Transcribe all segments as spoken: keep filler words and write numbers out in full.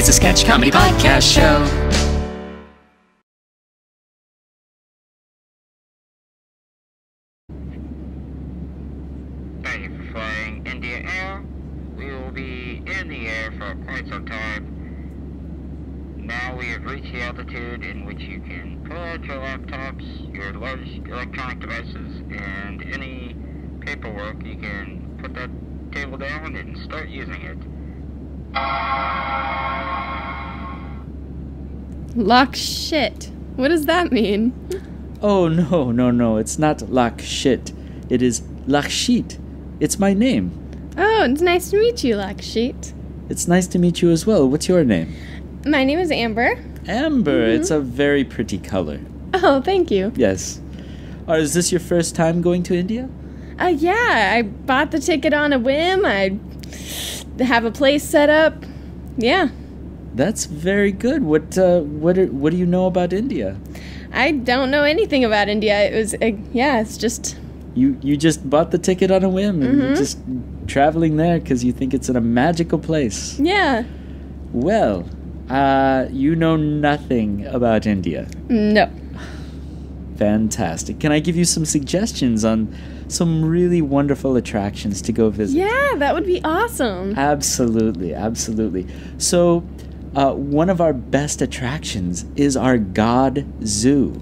It's a sketch comedy podcast show. Thank you for flying India Air. We will be in the air for quite some time. Now we have reached the altitude in which you can pull out your laptops, your large electronic devices, and any paperwork. You can put that table down and start using it. Lakshit. What does that mean? Oh, no, no, no. It's not Lakshit. It is Lakshit. It's my name. Oh, it's nice to meet you, Lakshit. It's nice to meet you as well. What's your name? My name is Amber. Amber. Mm-hmm. It's a very pretty color. Oh, thank you. Yes. Or is this your first time going to India? Uh, yeah. I bought the ticket on a whim. I have a place set up. Yeah. That's very good. What uh, what are, what do you know about India? I don't know anything about India. It was uh, yeah. It's just. You you just bought the ticket on a whim and mm-hmm. you're just traveling there because you think it's in a magical place. Yeah. Well, uh, you know nothing about India. No. Fantastic. Can I give you some suggestions on some really wonderful attractions to go visit? Yeah, that would be awesome. Absolutely, absolutely. So, uh, one of our best attractions is our God Zoo.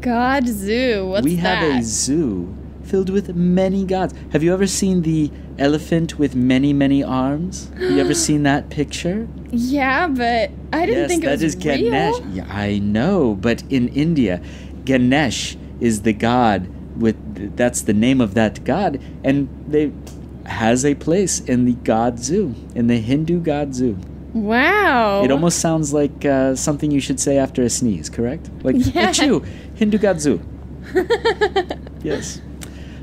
God Zoo. What's that? We have that? a zoo filled with many gods. Have you ever seen the elephant with many, many arms? Have you ever seen that picture? Yeah, but I didn't yes, think it was real. Yes, that is Ganesh. Real. Yeah, I know, but in India, Ganesh is the god with that's the name of that god, and they has a place in the God Zoo, in the Hindu God Zoo. Wow. It almost sounds like uh, something you should say after a sneeze, correct? Like, yeah. Achoo, Hindu God Zoo. Yes.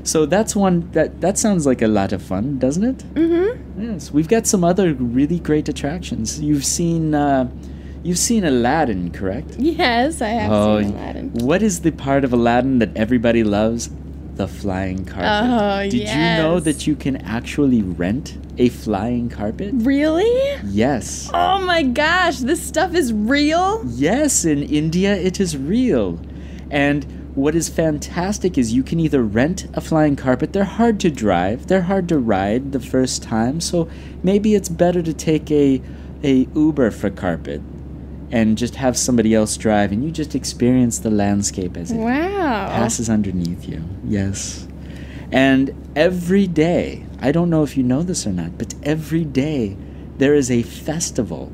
So that's one, that, that sounds like a lot of fun, doesn't it? Mm-hmm. Yes. We've got some other really great attractions. You've seen, uh, you've seen Aladdin, correct? Yes, I have oh, seen Aladdin. What is the part of Aladdin that everybody loves? The flying carpet. Oh, Did yes. you know that you can actually rent a flying carpet? Really? Yes. Oh my gosh, this stuff is real? Yes, in India it is real. And what is fantastic is you can either rent a flying carpet. They're hard to drive. They're hard to ride the first time. So maybe it's better to take a, a Uber for carpet and just have somebody else drive, and you just experience the landscape as it wow. passes underneath you. Yes. And every day, I don't know if you know this or not, but every day there is a festival.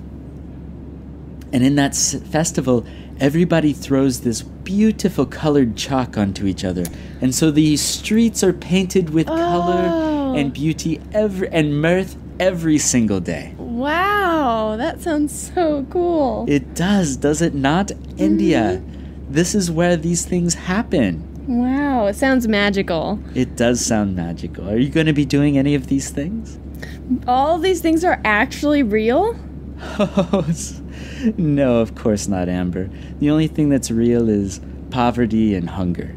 And in that s festival, everybody throws this beautiful colored chalk onto each other. And so the streets are painted with oh. color and beauty every and mirth every single day. Wow, that sounds so cool. It does, does it not? Mm-hmm. India, this is where these things happen. Wow, it sounds magical. It does sound magical. Are you going to be doing any of these things? All of these things are actually real? Oh, no, of course not, Amber. The only thing that's real is poverty and hunger.